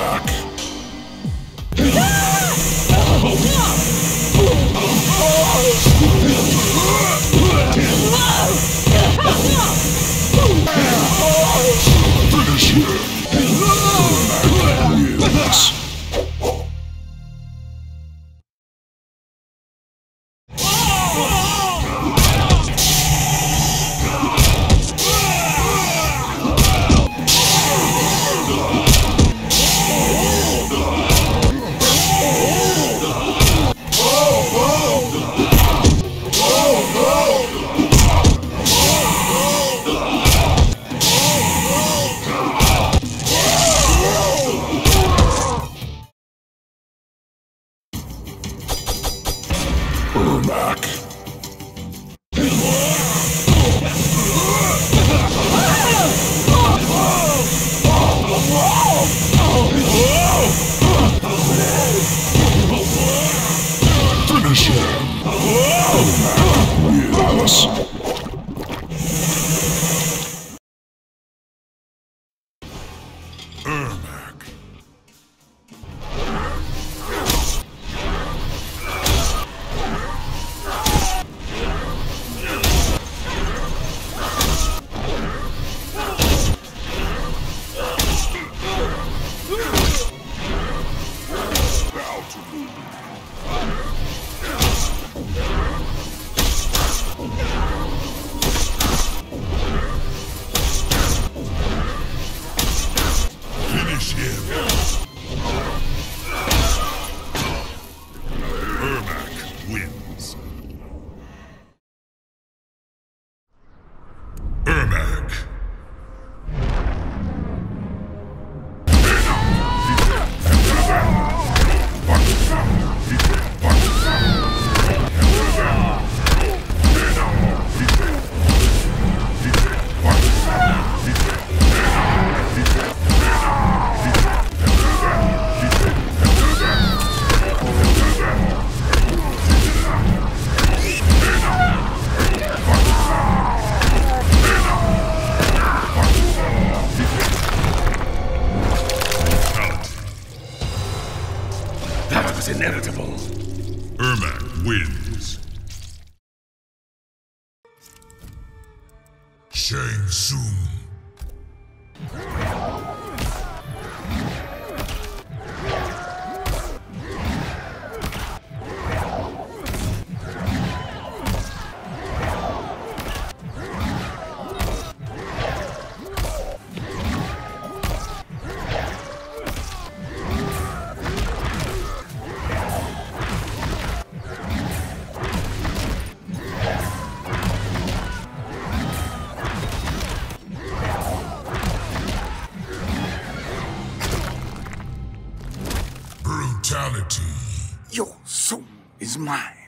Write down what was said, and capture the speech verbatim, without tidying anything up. Ermac. Inevitable. Ermac wins. Shang Tsung. Your soul is mine.